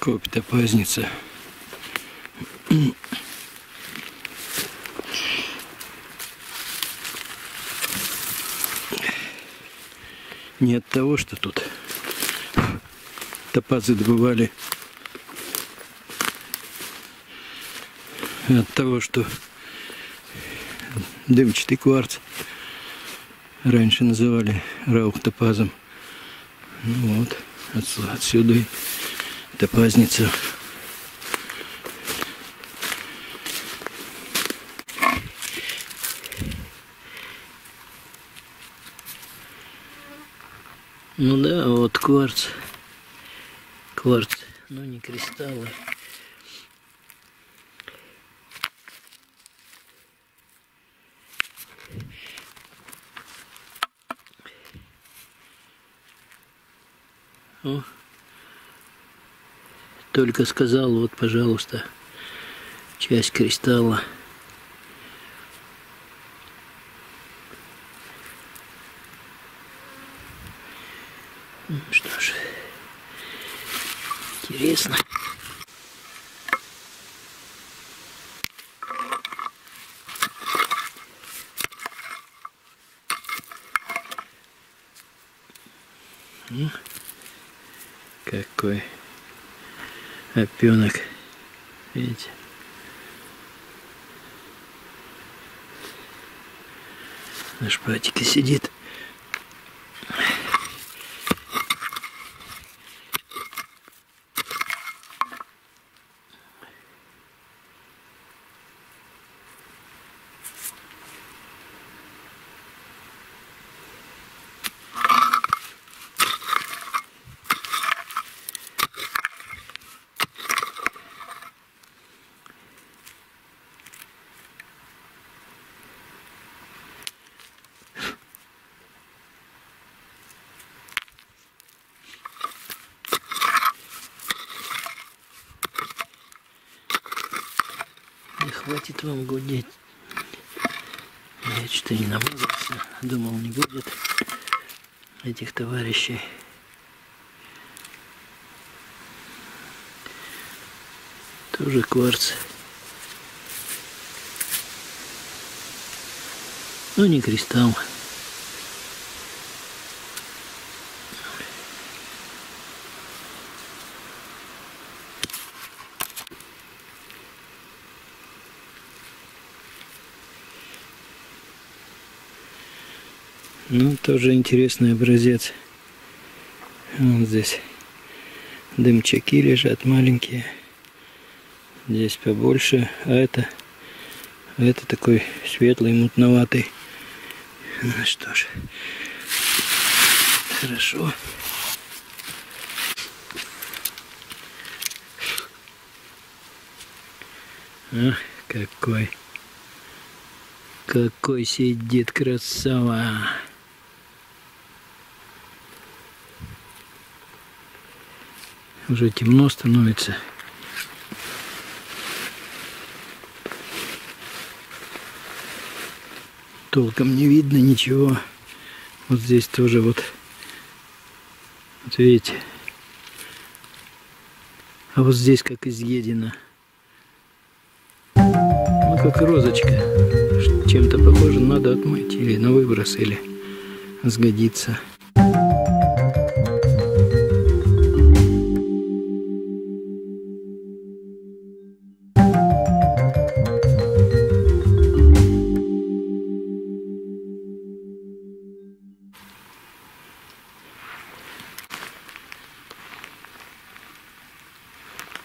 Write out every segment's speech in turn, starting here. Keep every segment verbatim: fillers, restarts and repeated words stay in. Копь Топазница. Не от того, что тут топазы добывали, а от того, что дымчатый кварц раньше называли раухтопазом. Ну вот, отсюда, отсюда и топазница. Ну да, вот кварц, кварц, но не кристаллы. О, только сказал, вот, пожалуйста, часть кристалла. Ну что ж, интересно. Ну, какой опенок, видите? На шпатике сидит. Хватит вам гудеть. Я что-то не намазался. Думал, не будет этих товарищей. Тоже кварц. Ну, не кристалл. Ну, тоже интересный образец. Вот здесь дымчаки лежат маленькие. Здесь побольше. А это, а это такой светлый, мутноватый. Ну что ж, хорошо. Ах, какой, какой сидит красава. Уже темно становится. Толком не видно ничего. Вот здесь тоже вот. Вот видите. А вот здесь как изъедено. Ну как розочка. Чем-то похоже, надо отмыть или на выброс, или сгодится.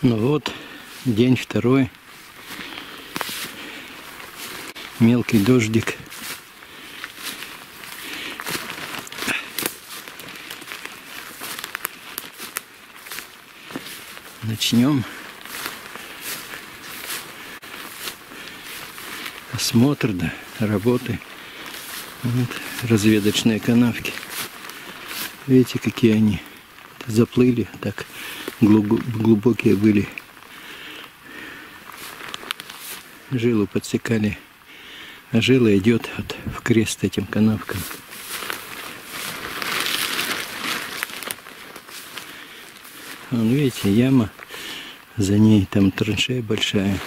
Ну вот, день второй. Мелкий дождик. Начнем осмотр, да, работы. Вот, разведочные канавки. Видите, какие они заплыли, так глубокие были. Жилу подсекали, а жила идет вот в крест этим канавкам. Вон, видите, яма За ней там траншея большая.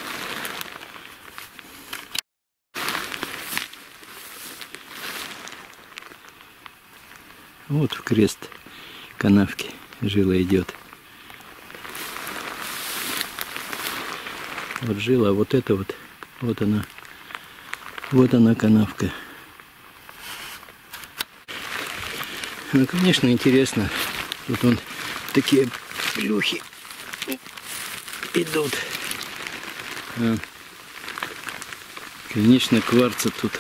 Вот в крест канавки жила идет. Вот жила, вот это вот, вот она, вот она канавка. Ну, конечно, интересно. Тут вон такие плюхи идут. А. Конечно, кварца тут.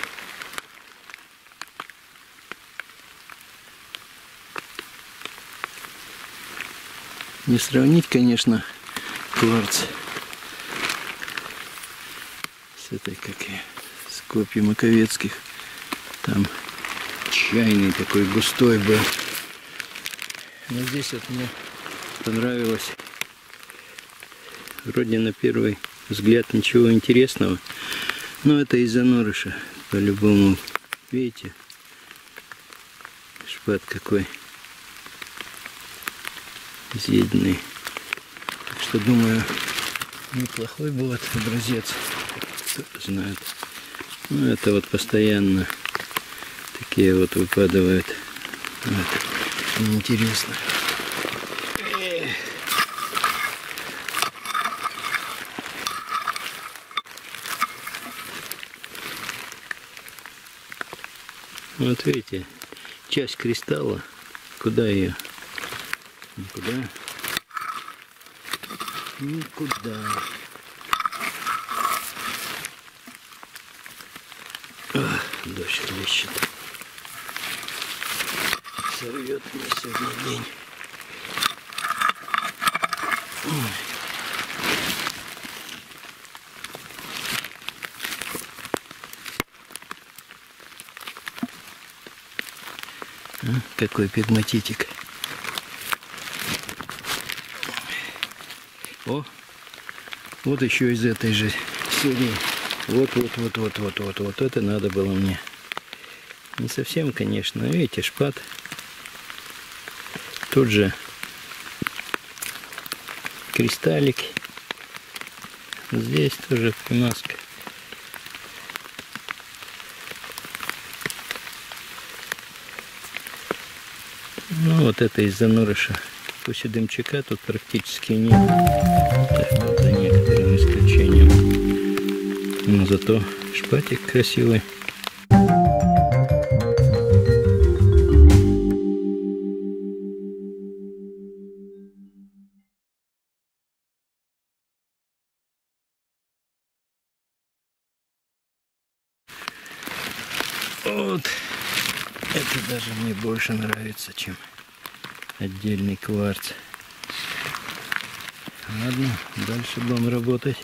Не сравнить, конечно, кварц с этой, как и с Копью Маковецких. Там чайный такой густой был. Но здесь вот мне понравилось. Вроде на первый взгляд ничего интересного. Но это из занорыша, по-любому. Видите? Шпат какой. Съеденный. Так что, думаю, неплохой будет образец. Кто знает. Ну, это вот постоянно такие вот выпадают. Вот. Неинтересно. Вот видите, часть кристалла, куда ее? Никуда. Никуда. Ах, дождь лещет. Сорвет мне сегодня день. Ой. Какой пегматитик. О, вот еще из этой же серии. Вот, вот, вот, вот, вот, вот, вот это надо было мне. Не совсем, конечно. Видите, шпат. Тут же кристаллик. Здесь тоже примазка. Ну, вот это из занорыша. После дымчака тут практически нет. Так, вот, за некоторым исключением. Но зато шпатик красивый. Вот. Это даже мне больше нравится, чем отдельный кварц. Ладно, дальше будем работать.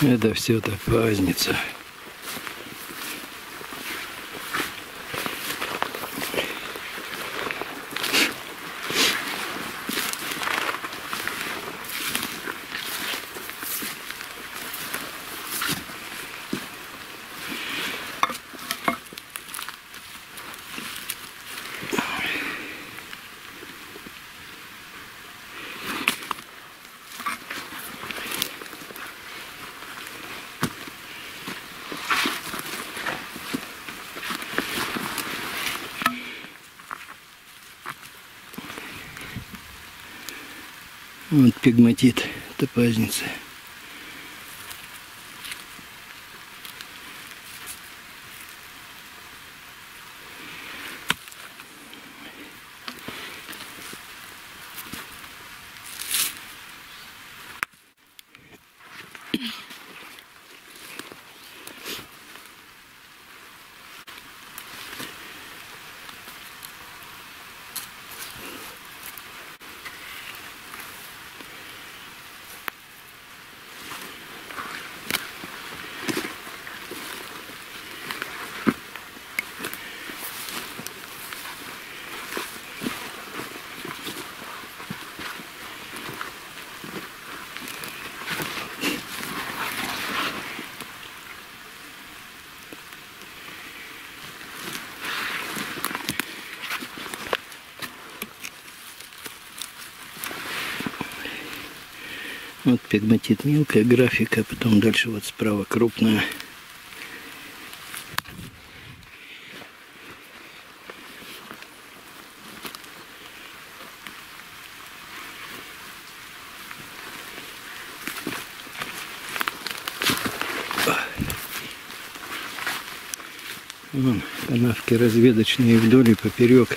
Это все топазница. Вот пегматит топазницы. Вот пегматит мелкая графика, потом дальше вот справа крупная. Вон канавки разведочные вдоль и поперек.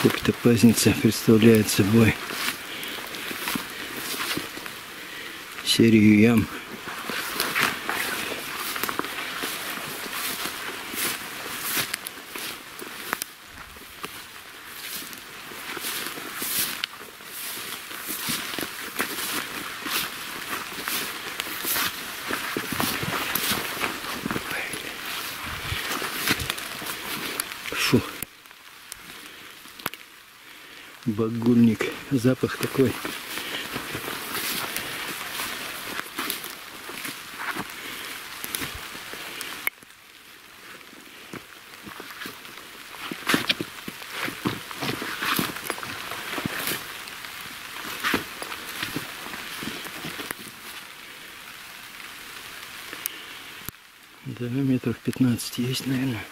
Копь Топазница представляет собой серию ям. Багульник, запах такой. Да, метров пятнадцать есть, наверное.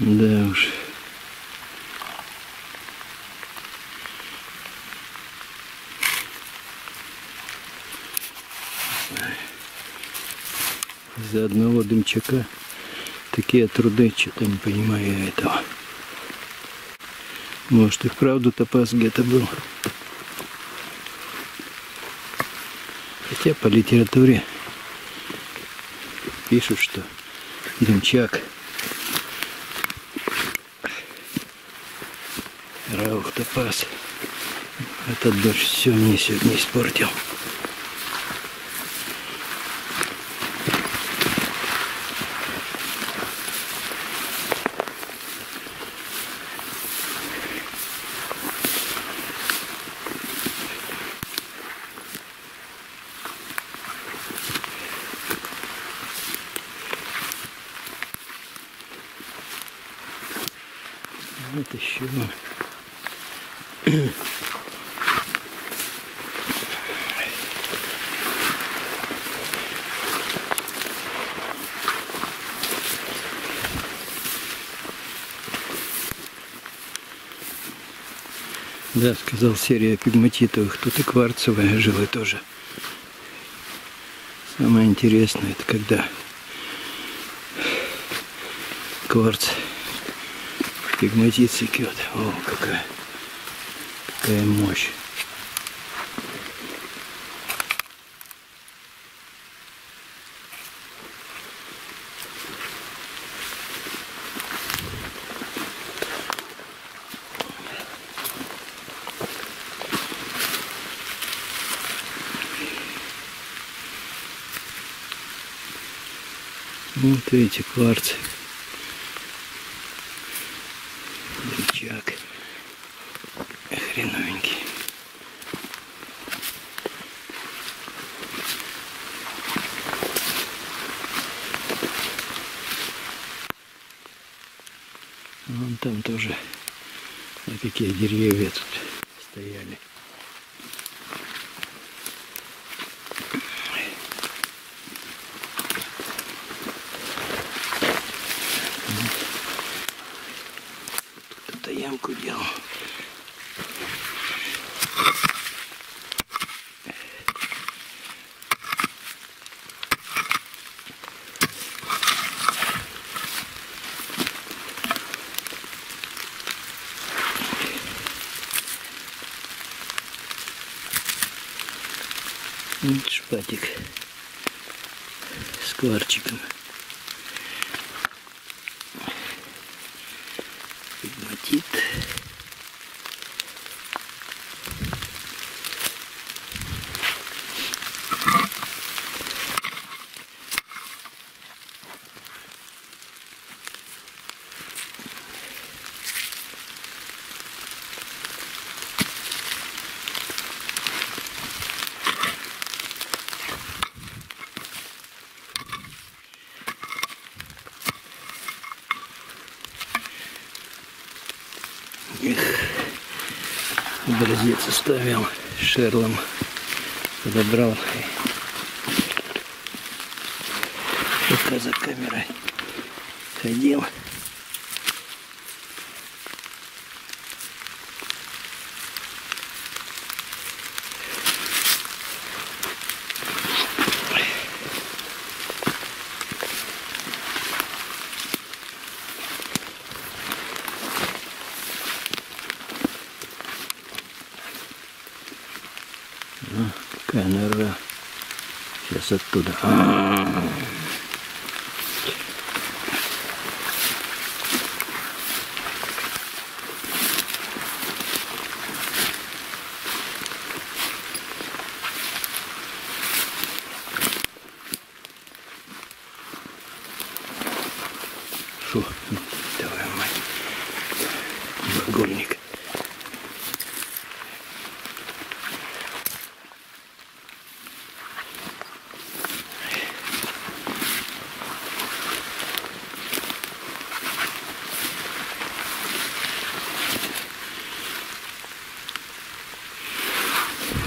Да уж. Из-за одного дымчака такие труды, что-то не понимаю я этого. Может, и вправду топаз где-то был. Хотя по литературе пишут, что дымчак, раухтопаз. Этот дождь все мне сегодня испортил. Вот еще. Да, сказал, серия пегматитовых. Тут и кварцевая жила тоже. Самое интересное, это когда кварц в пегматит секет. О, какая! Какая мощь. Вот видите, кварц. Рычаг. Хреновенький. Вон там тоже, а какие деревья тут стояли. Кто-то ямку делал. шпатик с кварчиком. Пегматит. Образец оставил, шерлом подобрал. Пока за камерой ходил. Какая нора. Сейчас оттуда. А-а-а. Фу, давай, мать. Багульник.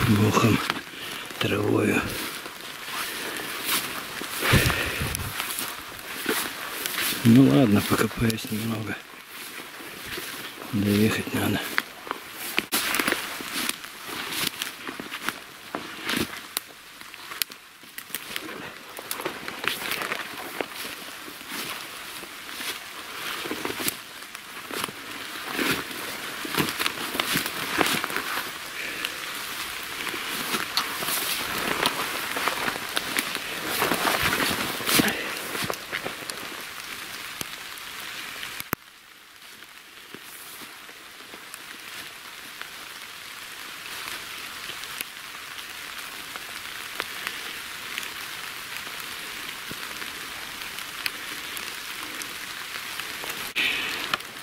Мохом, травою. Ну ладно, покопаюсь немного. Доехать надо.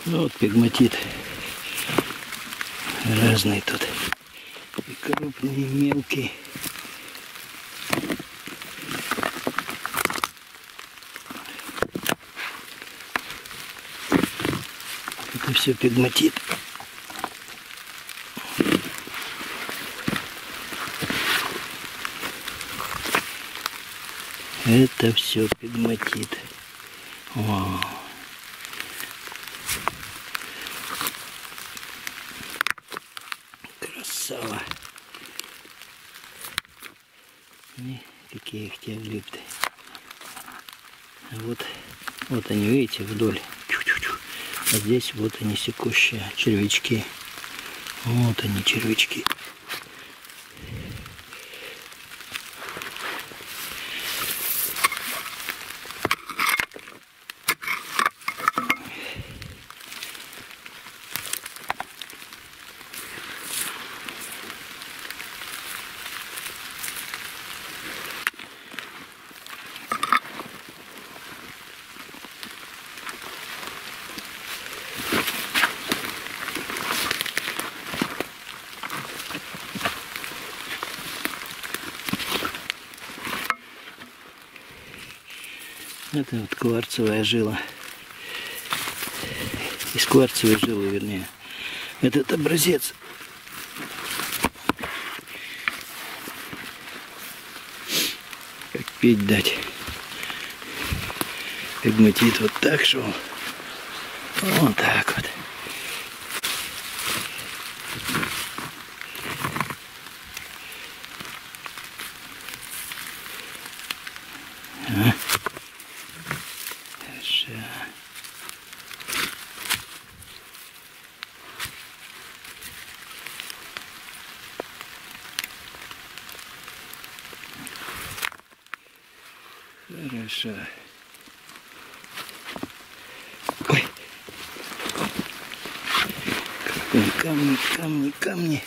Ну вот пегматит разный тут, и крупный, и мелкий. Это все пегматит. Это все пегматит. Вау. Красава. И какие их теоглипты. А вот, вот они, видите, вдоль. Чу-чу-чу. А здесь вот они, секущие червячки. Вот они, червячки. Это вот кварцевая жила. Из кварцевой жилы, вернее. Этот образец. Как пить дать. Пегматит вот так шел. Вот так вот. Хорошо. Ой. Камни, камни, камни.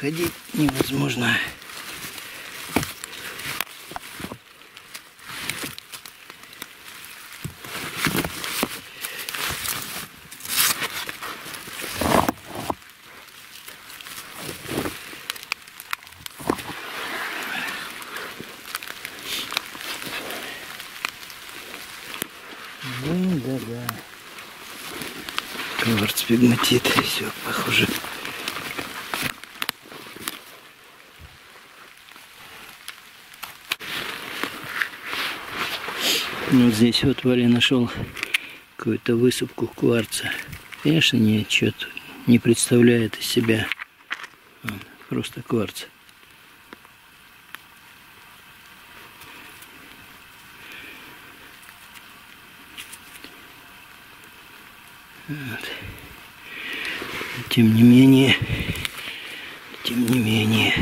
Ходить невозможно. Пегматит, все, похоже. Вот здесь вот Валя нашел какую-то высыпку кварца. Конечно, ничего не представляет из себя. Вон, просто кварц. Вот. Тем не менее, тем не менее.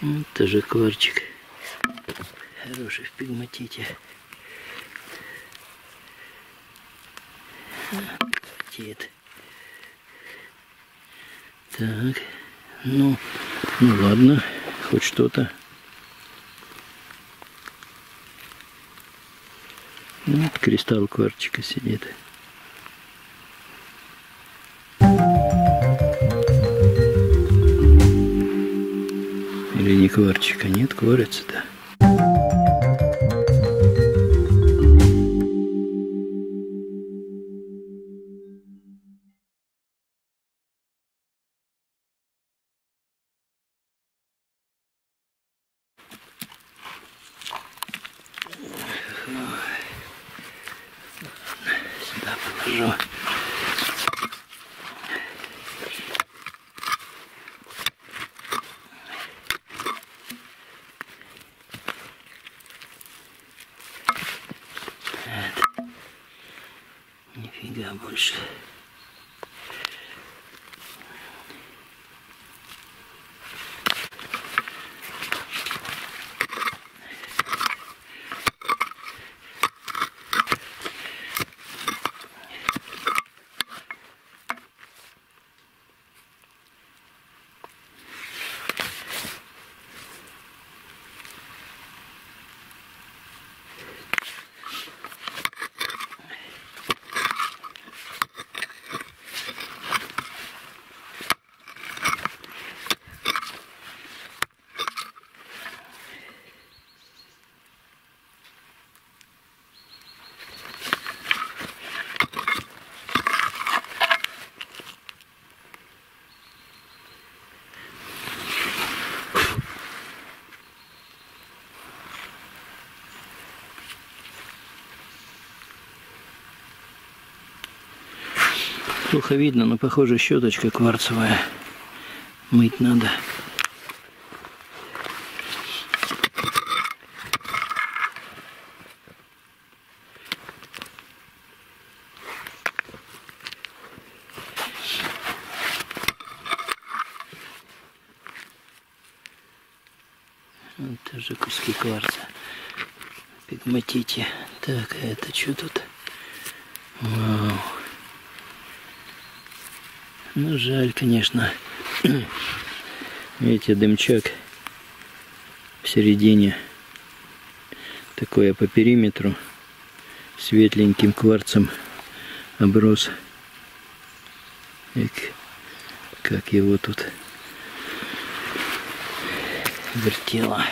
Вот тоже кварчик. Хороший в пегматите. Так, ну, ну ладно, хоть что-то. Вот кристалл кварчика сидит. Или не кварчика, нет, кварится-то. Нифига больше. Плохо видно, но, похоже, щеточка кварцевая. Мыть надо. Вот тоже куски кварца. Пегматите. Так, а это что тут? Вау. Ну, жаль, конечно. Видите, дымчак в середине. Такое по периметру. Светленьким кварцем оброс. Эк, как его тут вертело.